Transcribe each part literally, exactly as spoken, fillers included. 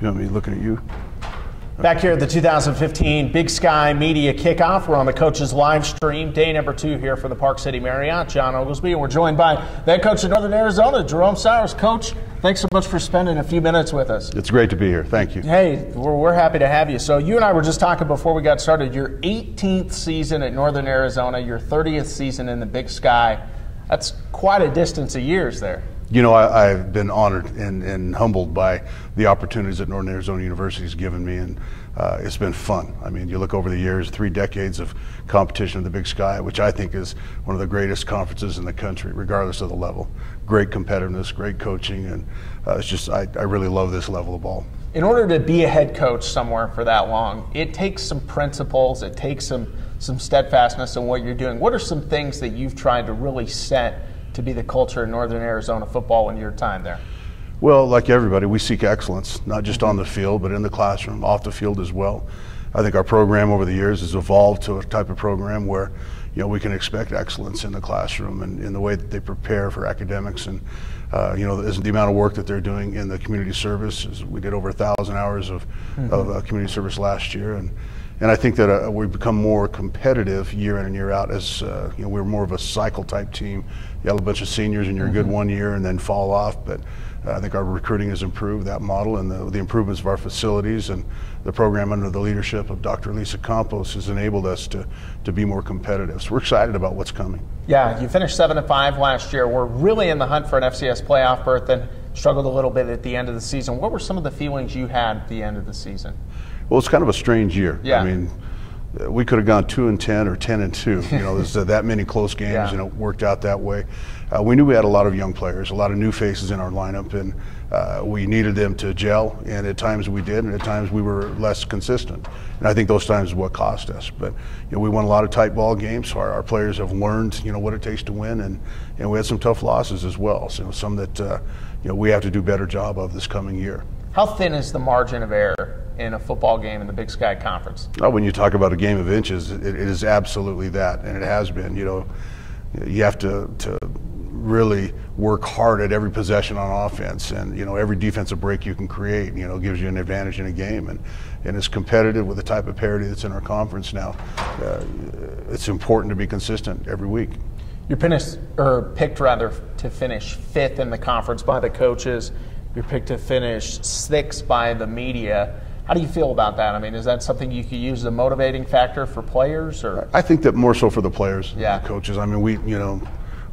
You want me looking at you? Back here at the two thousand fifteen Big Sky Media Kickoff. We're on the coaches live stream, day number two here for the Park City Marriott. John Oglesby, and we're joined by the head coach of Northern Arizona, Jerome Souers. Coach, thanks so much for spending a few minutes with us. It's great to be here. Thank you. Hey, we're, we're happy to have you. So you and I were just talking before we got started, your eighteenth season at Northern Arizona, your thirtieth season in the Big Sky. That's quite a distance of years there. You know, I, I've been honored and, and humbled by the opportunities that Northern Arizona University has given me, and uh, it's been fun. I mean, you look over the years, three decades of competition in the Big Sky, which I think is one of the greatest conferences in the country, regardless of the level. Great competitiveness, great coaching, and uh, it's just, I, I really love this level of ball. In order to be a head coach somewhere for that long, it takes some principles, it takes some, some steadfastness in what you're doing. What are some things that you've tried to really set to be the culture in Northern Arizona football in your time there? Well, like everybody, we seek excellence, not just on the field, but in the classroom, off the field as well. I think our program over the years has evolved to a type of program where, you know, we can expect excellence in the classroom and in the way that they prepare for academics, and uh, you know, the amount of work that they're doing in the community service. We did over a thousand hours of, mm-hmm. of uh, community service last year, and and I think that uh, we've become more competitive year in and year out as uh, you know, we're more of a cycle type team. You have a bunch of seniors and you're mm-hmm. good one year and then fall off, but uh, I think our recruiting has improved that model, and the, the improvements of our facilities and the program under the leadership of Doctor Lisa Campos has enabled us to, to be more competitive. So we're excited about what's coming. Yeah, you finished seven and five last year. We're really in the hunt for an F C S playoff berth and struggled a little bit at the end of the season. What were some of the feelings you had at the end of the season? Well, it's kind of a strange year. Yeah. I mean, we could have gone two and ten or ten and two. You know, there's uh, that many close games, yeah. and it worked out that way. Uh, we knew we had a lot of young players, a lot of new faces in our lineup, and uh, we needed them to gel. And at times we did, and at times we were less consistent. And I think those times is what cost us. But you know, we won a lot of tight ball games. So our, our players have learned, you know, what it takes to win, and and we had some tough losses as well. So some that uh, you know, we have to do a better job of this coming year. How thin is the margin of error in a football game in the Big Sky Conference? Oh, when you talk about a game of inches, it, it is absolutely that, and it has been. You know, you have to, to really work hard at every possession on offense, and you know, every defensive break you can create, you know, gives you an advantage in a game, and and it's competitive with the type of parity that's in our conference now. Uh, it's important to be consistent every week. You're finished, or picked rather, to finish fifth in the conference by the coaches. You're picked to finish sixth by the media. How do you feel about that? I mean, is that something you could use as a motivating factor for players? Or I think that more so for the players, yeah. the coaches. I mean, we, you know,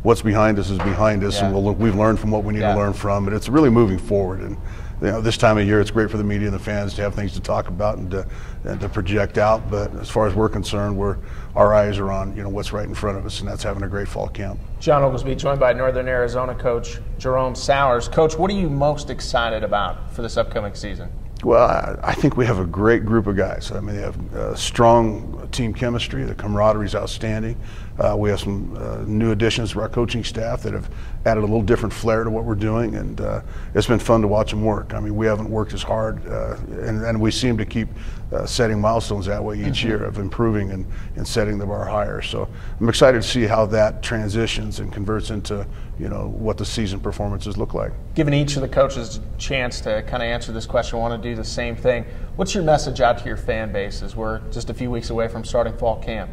what's behind us is behind us, yeah. and we'll, we've learned from what we need yeah. to learn from, and it's really moving forward. And you know, this time of year, it's great for the media and the fans to have things to talk about and to, and to project out. But as far as we're concerned, we're, our eyes are on, you know, what's right in front of us, and that's having a great fall camp. John Oglesby, joined by Northern Arizona coach Jerome Souers. Coach, what are you most excited about for this upcoming season? Well, I think we have a great group of guys. I mean, they have uh, strong team chemistry. The camaraderie is outstanding. Uh, we have some uh, new additions to our coaching staff that have added a little different flair to what we're doing, and uh, it's been fun to watch them work. I mean, we haven't worked as hard, uh, and, and we seem to keep uh, setting milestones that way each mm-hmm. year of improving and, and setting the bar higher. So I'm excited to see how that transitions and converts into, you know, what the season performances look like. Given each of the coaches a chance to kind of answer this question, I want to do the same thing. What's your message out to your fan base as we're just a few weeks away from starting fall camp?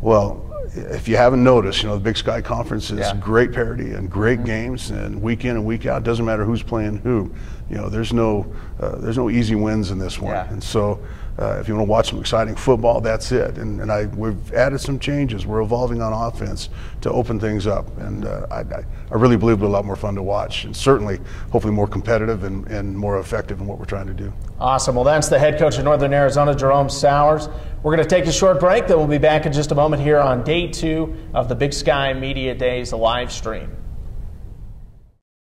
Well, if you haven't noticed, you know, the Big Sky Conference is yeah. great parity and great mm-hmm. games, and week in and week out, doesn't matter who's playing who. You know, there's no uh, there's no easy wins in this one, yeah. and so uh, if you want to watch some exciting football, that's it. And, and I we've added some changes. We're evolving on offense to open things up, and uh, I, I really believe it'll be a lot more fun to watch, and certainly, hopefully, more competitive and, and more effective in what we're trying to do. Awesome. Well, that's the head coach of Northern Arizona, Jerome Souers. We're going to take a short break. Then we'll be back in just a moment here on day two of the Big Sky Media Days live stream.